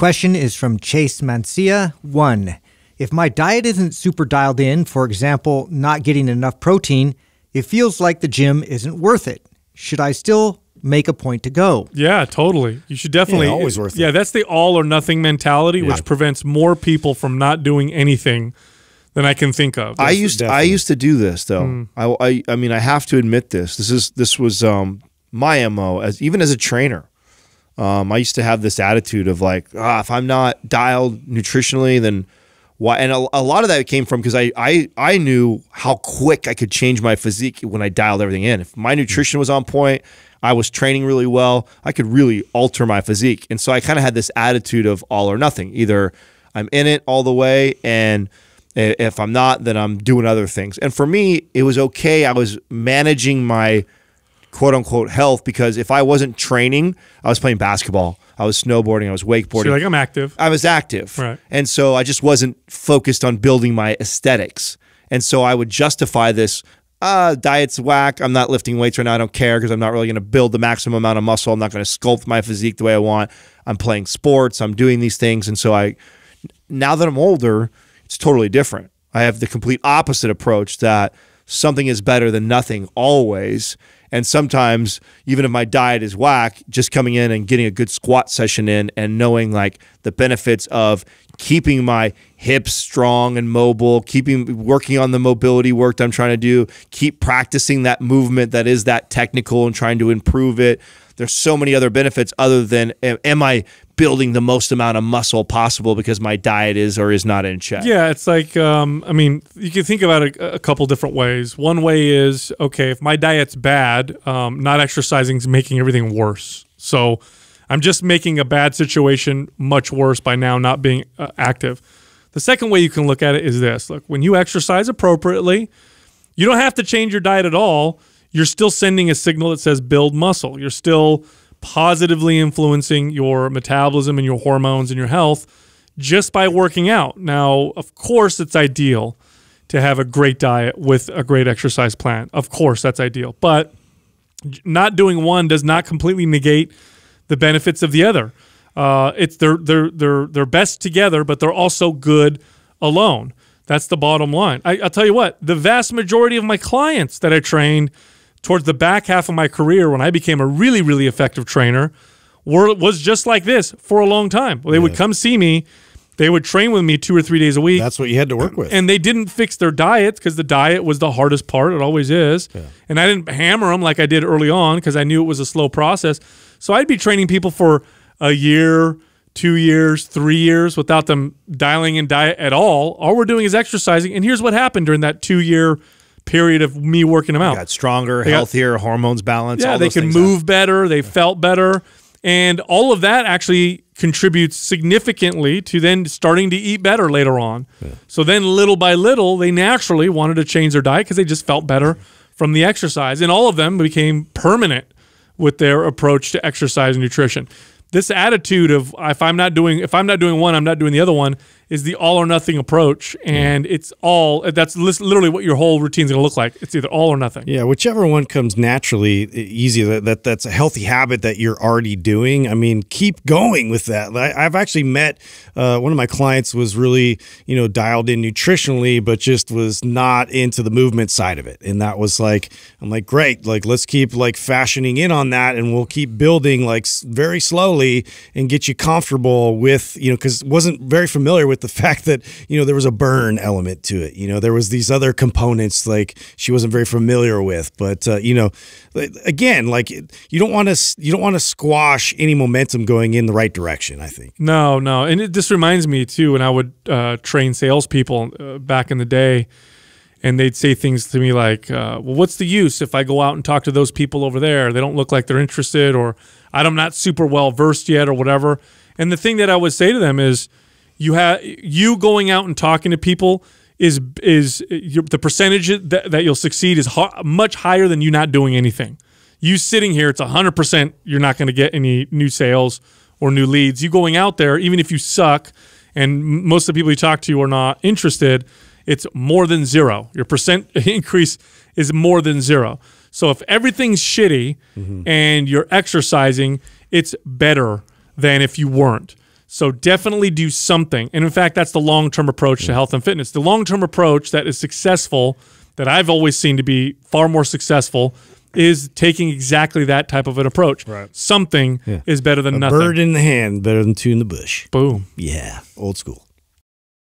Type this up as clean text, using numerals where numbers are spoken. question is from Chase Mancia. 1. If my diet isn't super dialed in, for example, not getting enough protein, it feels like the gym isn't worth it. Should I still make a point to go? Yeah, totally. You should definitely. Yeah, always worth it. Yeah, that's the all or nothing mentality, yeah, which prevents more people from not doing anything than I can think of. I used to do this though. I mean, I have to admit this. This was my MO even as a trainer. I used to have this attitude of like, if I'm not dialed nutritionally, then why? And a lot of that came from because I knew how quick I could change my physique when I dialed everything in. If my nutrition was on point, I was training really well, I could really alter my physique. And so I kind of had this attitude of all or nothing. Either I'm in it all the way, and if I'm not, then I'm doing other things. And for me, it was okay. I was managing my quote-unquote health, because if I wasn't training, I was playing basketball, I was snowboarding, I was wakeboarding. So you're like, I'm active. I was active. Right. And so I just wasn't focused on building my aesthetics. And so I would justify this, diet's whack, I'm not lifting weights right now, I don't care because I'm not really going to build the maximum amount of muscle, I'm not going to sculpt my physique the way I want, I'm playing sports, I'm doing these things. And so now that I'm older, it's totally different. I have the complete opposite approach that something is better than nothing always. And sometimes, even if my diet is whack, just coming in and getting a good squat session in and knowing like the benefits of keeping my hips strong and mobile, working on the mobility work I'm trying to do, keep practicing that movement that is that technical and trying to improve it. There's so many other benefits other than, am I building the most amount of muscle possible because my diet is or is not in check? Yeah, it's like, I mean, you can think about it a couple different ways. One way is, okay, if my diet's bad, not exercising is making everything worse. So I'm just making a bad situation much worse by now not being active. The second way you can look at it is this. Look, when you exercise appropriately, you don't have to change your diet at all. You're still sending a signal that says build muscle. You're still positively influencing your metabolism and your hormones and your health just by working out. Now, of course, it's ideal to have a great diet with a great exercise plan. Of course, that's ideal. But not doing one does not completely negate the benefits of the other. They're best together, but they're also good alone. That's the bottom line. I'll tell you what, the vast majority of my clients that I trained towards the back half of my career, when I became a really, really effective trainer, was just like this for a long time. They would come see me. They would train with me 2 or 3 days a week. That's what you had to work with. And they didn't fix their diets because the diet was the hardest part. It always is. Yeah. And I didn't hammer them like I did early on because I knew it was a slow process. So I'd be training people for a year, 2 years, 3 years without them dialing in diet at all. All we're doing is exercising. And here's what happened during that 2-year period of me working them out. They got stronger, healthier, hormones balanced. Yeah, all those things. They could move better. They felt better. And all of that actually contributes significantly to then starting to eat better later on. Yeah. So then little by little, they naturally wanted to change their diet because they just felt better from the exercise. And all of them became permanent with their approach to exercise and nutrition. This attitude of if I'm not doing one, I'm not doing the other one is the all or nothing approach, and it's all that's literally what your whole routine's going to look like. It's either all or nothing. Yeah, whichever one comes naturally, easy. That's a healthy habit that you're already doing. I mean, keep going with that. I've actually met one of my clients was really dialed in nutritionally, but just was not into the movement side of it, and that was like great, let's keep fashioning in on that, and we'll keep building very slowly, and get you comfortable with, because wasn't very familiar with the fact that, there was a burn element to it. There was these other components she wasn't very familiar with, but, again, you don't want to squash any momentum going in the right direction, I think. No, no. And this reminds me too, when I would train salespeople back in the day, and they'd say things to me like, well, what's the use if I go out and talk to those people over there? They don't look like they're interested, or I'm not super well-versed yet, or whatever. And the thing that I would say to them is, you going out and talking to people is the percentage that you'll succeed is much higher than you not doing anything. You sitting here, it's 100% you're not going to get any new sales or new leads. You going out there, even if you suck, and most of the people you talk to are not interested, it's more than zero. Your percent increase is more than zero. So if everything's shitty and you're exercising, it's better than if you weren't. So definitely do something. And in fact, that's the long-term approach to health and fitness. The long-term approach that is successful, that I've always seen to be far more successful, is taking exactly that type of an approach. Right. Something is better than nothing. A bird in the hand, better than two in the bush. Boom. Yeah. Old school.